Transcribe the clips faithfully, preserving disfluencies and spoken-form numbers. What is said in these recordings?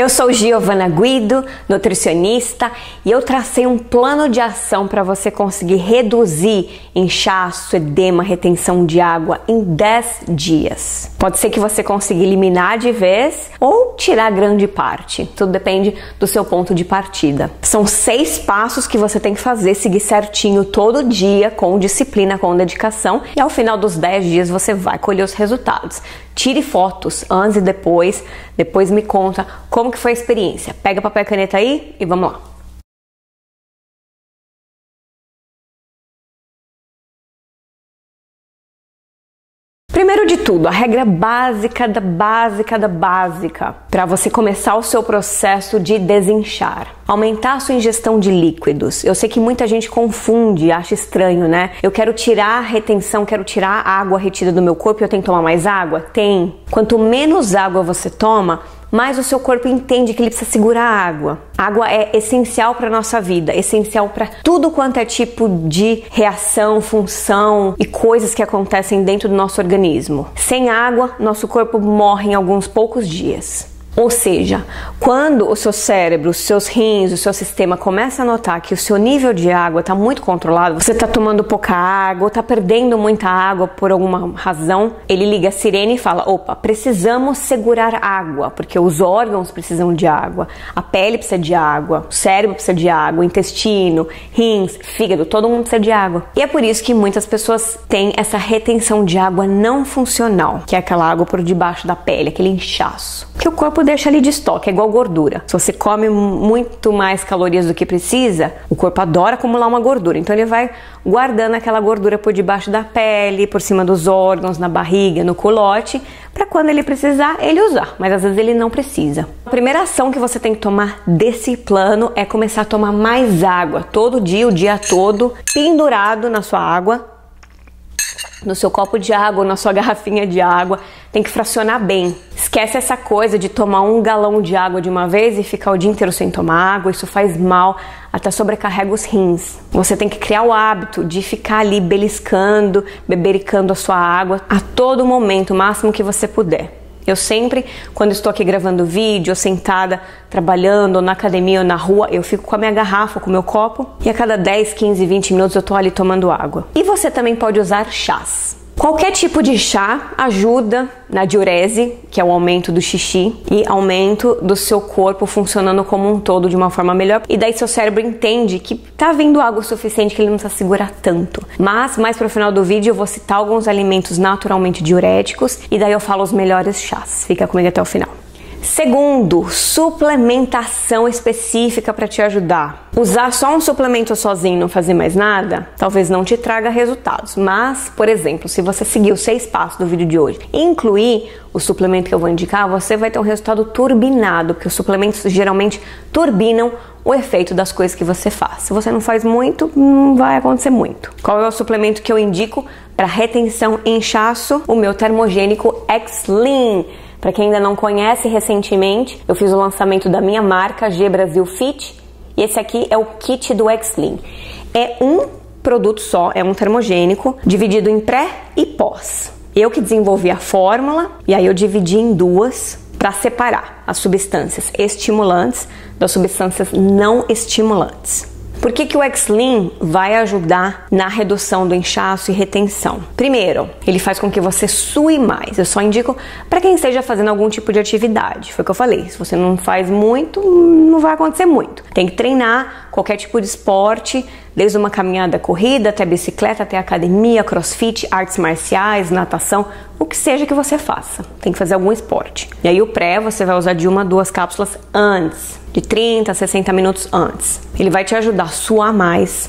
Eu sou Giovana Guido, nutricionista, e eu tracei um plano de ação para você conseguir reduzir inchaço, edema, retenção de água em dez dias. Pode ser que você consiga eliminar de vez ou tirar grande parte. Tudo depende do seu ponto de partida. São seis passos que você tem que fazer, seguir certinho todo dia, com disciplina, com dedicação, e ao final dos dez dias você vai colher os resultados. Tire fotos antes e depois, depois me conta como que foi a experiência. Pega papel e caneta aí e vamos lá. Primeiro de tudo, a regra básica da básica da básica para você começar o seu processo de desinchar: aumentar a sua ingestão de líquidos. Eu sei que muita gente confunde, acha estranho, né? Eu quero tirar a retenção, quero tirar a água retida do meu corpo, eu tenho que tomar mais água? Tem. Quanto menos água você toma, mas o seu corpo entende que ele precisa segurar a água. A água é essencial para a nossa vida, essencial para tudo quanto é tipo de reação, função e coisas que acontecem dentro do nosso organismo. Sem água, nosso corpo morre em alguns poucos dias. Ou seja, quando o seu cérebro, os seus rins, o seu sistema começa a notar que o seu nível de água está muito controlado, você está tomando pouca água ou está perdendo muita água por alguma razão, ele liga a sirene e fala: opa, precisamos segurar água, porque os órgãos precisam de água, a pele precisa de água, o cérebro precisa de água, o intestino, rins, fígado, todo mundo precisa de água. E é por isso que muitas pessoas têm essa retenção de água não funcional, que é aquela água por debaixo da pele, aquele inchaço, que o corpo deixa ali de estoque, é igual gordura. Se você come muito mais calorias do que precisa, o corpo adora acumular uma gordura, então ele vai guardando aquela gordura por debaixo da pele, por cima dos órgãos, na barriga, no culote, para quando ele precisar, ele usar, mas às vezes ele não precisa. A primeira ação que você tem que tomar desse plano é começar a tomar mais água, todo dia, o dia todo, pendurado na sua água, no seu copo de água, na sua garrafinha de água. Tem que fracionar bem. Esquece essa coisa de tomar um galão de água de uma vez e ficar o dia inteiro sem tomar água. Isso faz mal, até sobrecarrega os rins. Você tem que criar o hábito de ficar ali beliscando, bebericando a sua água a todo momento, o máximo que você puder. Eu sempre, quando estou aqui gravando vídeo, ou sentada, trabalhando, ou na academia, ou na rua, eu fico com a minha garrafa, com o meu copo, e a cada dez, quinze, vinte minutos eu tô ali tomando água. E você também pode usar chás. Qualquer tipo de chá ajuda na diurese, que é o aumento do xixi, e aumento do seu corpo funcionando como um todo de uma forma melhor. E daí seu cérebro entende que tá vindo água o suficiente, que ele não precisa segurar tanto. Mas, mais pro final do vídeo, eu vou citar alguns alimentos naturalmente diuréticos, e daí eu falo os melhores chás. Fica comigo até o final. Segundo, suplementação específica para te ajudar. Usar só um suplemento sozinho e não fazer mais nada, talvez não te traga resultados. Mas, por exemplo, se você seguir os seis passos do vídeo de hoje e incluir o suplemento que eu vou indicar, você vai ter um resultado turbinado, porque os suplementos geralmente turbinam o efeito das coisas que você faz. Se você não faz muito, não vai acontecer muito. Qual é o suplemento que eu indico para retenção e inchaço? O meu termogênico X-Lean. Para quem ainda não conhece, recentemente eu fiz o lançamento da minha marca G Brasil Fit, e esse aqui é o kit do X-Lean. É um produto só, é um termogênico dividido em pré e pós. Eu que desenvolvi a fórmula, e aí eu dividi em duas para separar as substâncias estimulantes das substâncias não estimulantes. Por que que o X-Lean vai ajudar na redução do inchaço e retenção? Primeiro, ele faz com que você sue mais. Eu só indico para quem esteja fazendo algum tipo de atividade. Foi o que eu falei. Se você não faz muito, não vai acontecer muito. Tem que treinar qualquer tipo de esporte, desde uma caminhada, corrida, até bicicleta, até academia, crossfit, artes marciais, natação, o que seja que você faça. Tem que fazer algum esporte. E aí o pré, você vai usar de uma a duas cápsulas antes, de trinta a sessenta minutos antes. Ele vai te ajudar a suar mais,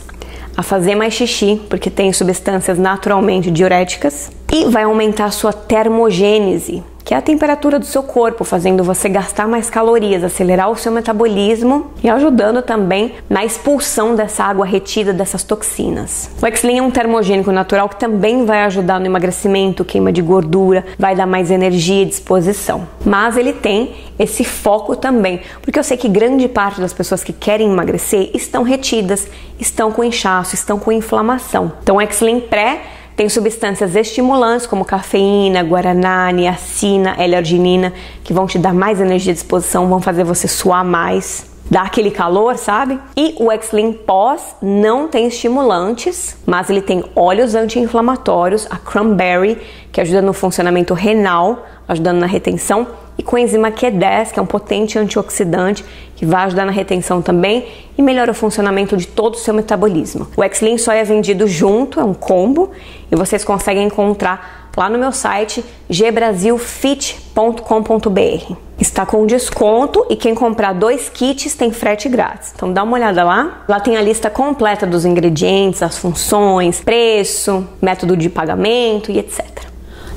a fazer mais xixi, porque tem substâncias naturalmente diuréticas, e vai aumentar a sua termogênese, que é a temperatura do seu corpo, fazendo você gastar mais calorias, acelerar o seu metabolismo e ajudando também na expulsão dessa água retida, dessas toxinas. O X-Lean é um termogênico natural que também vai ajudar no emagrecimento, queima de gordura, vai dar mais energia e disposição. Mas ele tem esse foco também, porque eu sei que grande parte das pessoas que querem emagrecer estão retidas, estão com inchaço, estão com inflamação. Então o X-Lean pré Tem substâncias estimulantes como cafeína, guaraná, niacina, L-arginina, que vão te dar mais energia à disposição, vão fazer você suar mais, dar aquele calor, sabe? E o X-Lean Pós não tem estimulantes, mas ele tem óleos anti-inflamatórios, a cranberry, que ajuda no funcionamento renal, ajudando na retenção, e coenzima Q dez, que é um potente antioxidante, que vai ajudar na retenção também e melhora o funcionamento de todo o seu metabolismo. O X-Lean só é vendido junto, é um combo, e vocês conseguem encontrar lá no meu site g brasil fit ponto com ponto b r. Está com desconto e quem comprar dois kits tem frete grátis. Então dá uma olhada lá. Lá tem a lista completa dos ingredientes, as funções, preço, método de pagamento e etcétera.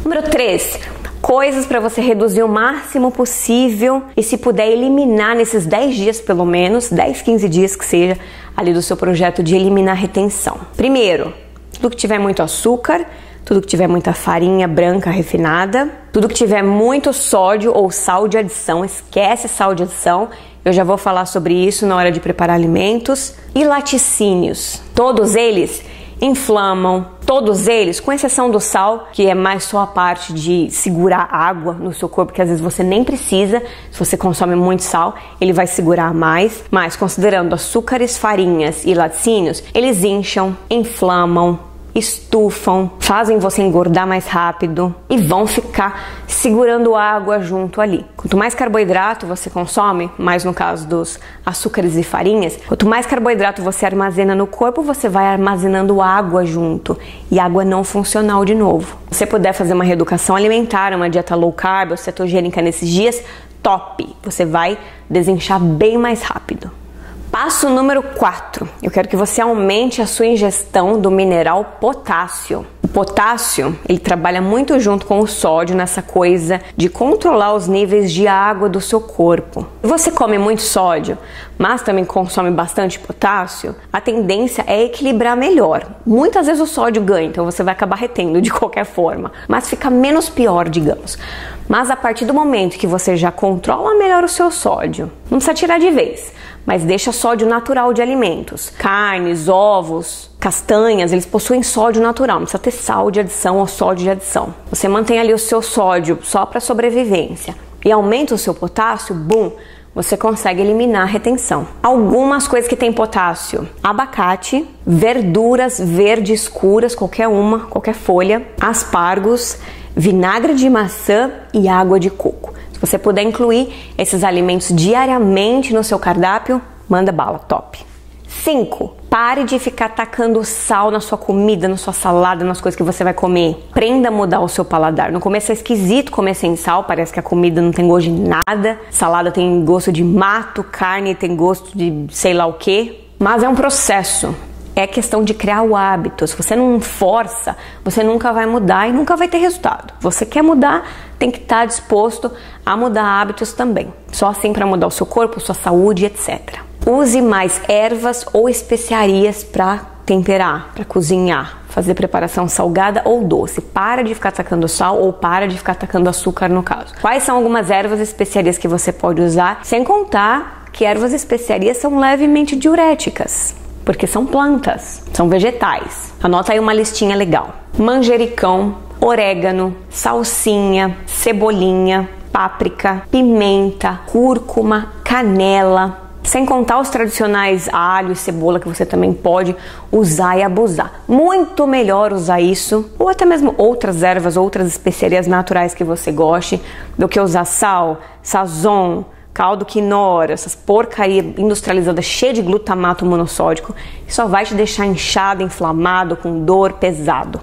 Número três. Coisas para você reduzir o máximo possível e se puder eliminar nesses dez dias pelo menos, dez, quinze dias que seja, ali do seu projeto de eliminar a retenção. Primeiro, tudo que tiver muito açúcar, tudo que tiver muita farinha branca refinada, tudo que tiver muito sódio ou sal de adição, esquece sal de adição, eu já vou falar sobre isso na hora de preparar alimentos. E laticínios, todos eles inflamam, todos eles, com exceção do sal, que é mais só a parte de segurar água no seu corpo, que às vezes você nem precisa, se você consome muito sal, ele vai segurar mais, mas considerando açúcares, farinhas e laticínios, eles incham, inflamam, estufam, fazem você engordar mais rápido e vão ficar segurando água junto ali. Quanto mais carboidrato você consome, mais no caso dos açúcares e farinhas, quanto mais carboidrato você armazena no corpo, você vai armazenando água junto e água não funcional de novo. Se você puder fazer uma reeducação alimentar, uma dieta low carb ou cetogênica nesses dias, top! Você vai desinchar bem mais rápido. Passo número quatro. Eu quero que você aumente a sua ingestão do mineral potássio. O potássio, ele trabalha muito junto com o sódio nessa coisa de controlar os níveis de água do seu corpo. Se você come muito sódio, mas também consome bastante potássio, a tendência é equilibrar melhor. Muitas vezes o sódio ganha, então você vai acabar retendo de qualquer forma, mas fica menos pior, digamos. Mas a partir do momento que você já controla melhor o seu sódio, não precisa tirar de vez, mas deixa sódio natural de alimentos. Carnes, ovos, castanhas, eles possuem sódio natural, não precisa ter sal de adição ou sódio de adição. Você mantém ali o seu sódio só para sobrevivência e aumenta o seu potássio, boom, você consegue eliminar a retenção. Algumas coisas que tem potássio: abacate, verduras verdes escuras, qualquer uma, qualquer folha, aspargos, vinagre de maçã e água de coco. Se você puder incluir esses alimentos diariamente no seu cardápio, manda bala, top! cinco. Pare de ficar tacando sal na sua comida, na sua salada, nas coisas que você vai comer. Aprenda a mudar o seu paladar. No começo é esquisito comer sem sal, parece que a comida não tem gosto de nada. Salada tem gosto de mato, carne tem gosto de sei lá o que. Mas é um processo. É questão de criar o hábito. Se você não força, você nunca vai mudar e nunca vai ter resultado. Você quer mudar, tem que estar disposto a mudar hábitos também. Só assim para mudar o seu corpo, sua saúde, etcétera. Use mais ervas ou especiarias para temperar, para cozinhar, fazer preparação salgada ou doce. Para de ficar atacando sal ou para de ficar atacando açúcar no caso. Quais são algumas ervas e especiarias que você pode usar? Sem contar que ervas e especiarias são levemente diuréticas, porque são plantas, são vegetais. Anota aí uma listinha legal. Manjericão, orégano, salsinha, cebolinha, páprica, pimenta, cúrcuma, canela. Sem contar os tradicionais alho e cebola que você também pode usar e abusar. Muito melhor usar isso, ou até mesmo outras ervas, outras especiarias naturais que você goste, do que usar sal, sazon, caldo quinora, essas porcaria industrializada cheia de glutamato monossódico, que só vai te deixar inchado, inflamado, com dor, pesado.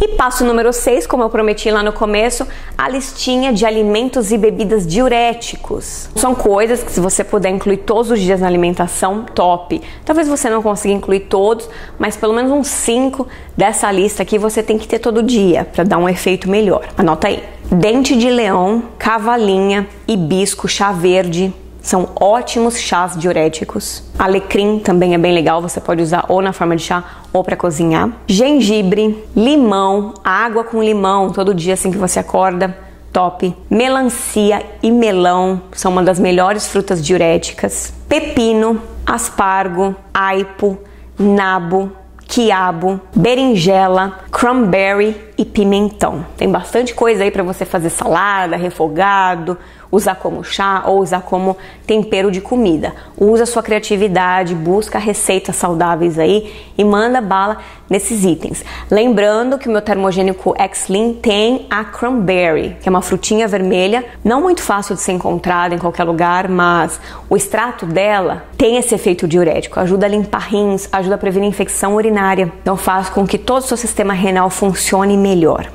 E passo número seis, como eu prometi lá no começo, a listinha de alimentos e bebidas diuréticos. São coisas que se você puder incluir todos os dias na alimentação, top. Talvez você não consiga incluir todos, mas pelo menos uns cinco dessa lista aqui você tem que ter todo dia para dar um efeito melhor. Anota aí. Dente de leão, cavalinha, hibisco, chá verde. São ótimos chás diuréticos. Alecrim também é bem legal, você pode usar ou na forma de chá ou para cozinhar. Gengibre, limão, água com limão todo dia assim que você acorda, top. Melancia e melão são uma das melhores frutas diuréticas. Pepino, aspargo, aipo, nabo, quiabo, berinjela, cranberry e pimentão. Tem bastante coisa aí para você fazer salada, refogado, usar como chá ou usar como tempero de comida. Usa sua criatividade, busca receitas saudáveis aí e manda bala nesses itens. Lembrando que o meu termogênico X-Lean tem a cranberry, que é uma frutinha vermelha, não muito fácil de ser encontrada em qualquer lugar, mas o extrato dela tem esse efeito diurético, ajuda a limpar rins, ajuda a prevenir infecção urinária, então faz com que todo o seu sistema renal funcione melhor.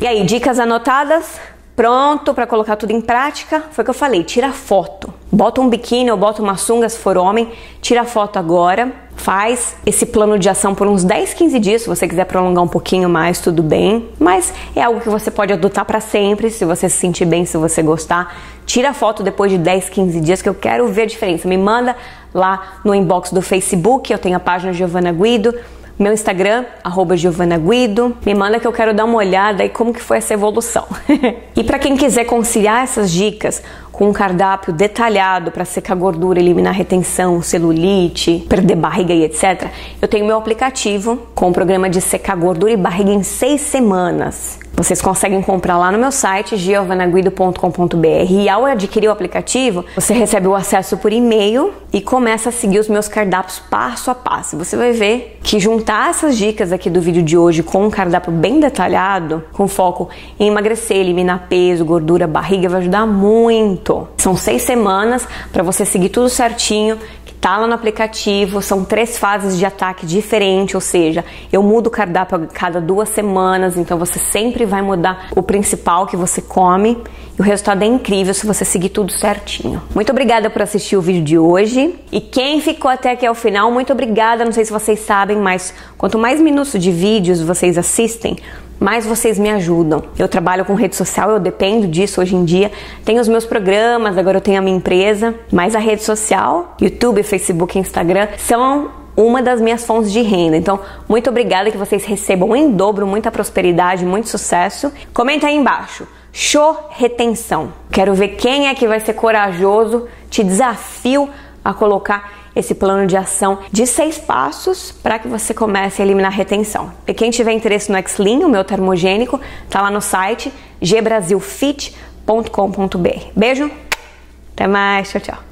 E aí, dicas anotadas? Pronto para colocar tudo em prática? Foi o que eu falei, tira foto. Bota um biquíni ou bota uma sunga se for homem, tira foto agora, faz esse plano de ação por uns dez, quinze dias, se você quiser prolongar um pouquinho mais, tudo bem, mas é algo que você pode adotar para sempre, se você se sentir bem, se você gostar. Tira foto depois de dez, quinze dias, que eu quero ver a diferença. Me manda lá no inbox do Facebook, eu tenho a página Giovana Guido, meu Instagram, arroba Giovana Guido. Me manda que eu quero dar uma olhada aí como que foi essa evolução. E para quem quiser conciliar essas dicas com um cardápio detalhado para secar gordura, eliminar retenção, celulite, perder barriga e etcétera, eu tenho meu aplicativo com o programa de secar gordura e barriga em seis semanas. Vocês conseguem comprar lá no meu site, giovana guido ponto com ponto br, e ao adquirir o aplicativo, você recebe o acesso por e-mail e começa a seguir os meus cardápios passo a passo. Você vai ver que juntar essas dicas aqui do vídeo de hoje com um cardápio bem detalhado, com foco em emagrecer, eliminar peso, gordura, barriga, vai ajudar muito. São seis semanas para você seguir tudo certinho, tá lá no aplicativo, são três fases de ataque diferente, ou seja, eu mudo o cardápio a cada duas semanas, então você sempre vai mudar o principal que você come e o resultado é incrível se você seguir tudo certinho. Muito obrigada por assistir o vídeo de hoje e quem ficou até aqui ao final, muito obrigada, não sei se vocês sabem, mas quanto mais minutos de vídeos vocês assistem, mas vocês me ajudam. Eu trabalho com rede social, eu dependo disso hoje em dia. Tenho os meus programas, agora eu tenho a minha empresa, mas a rede social, YouTube, Facebook, Instagram, são uma das minhas fontes de renda. Então, muito obrigada, que vocês recebam em dobro muita prosperidade, muito sucesso. Comenta aí embaixo. Show retenção. Quero ver quem é que vai ser corajoso. Te desafio a colocar esse plano de ação de seis passos para que você comece a eliminar a retenção. E quem tiver interesse no X-Lean, o meu termogênico, tá lá no site g brasil fit ponto com ponto br. Beijo, até mais, tchau, tchau.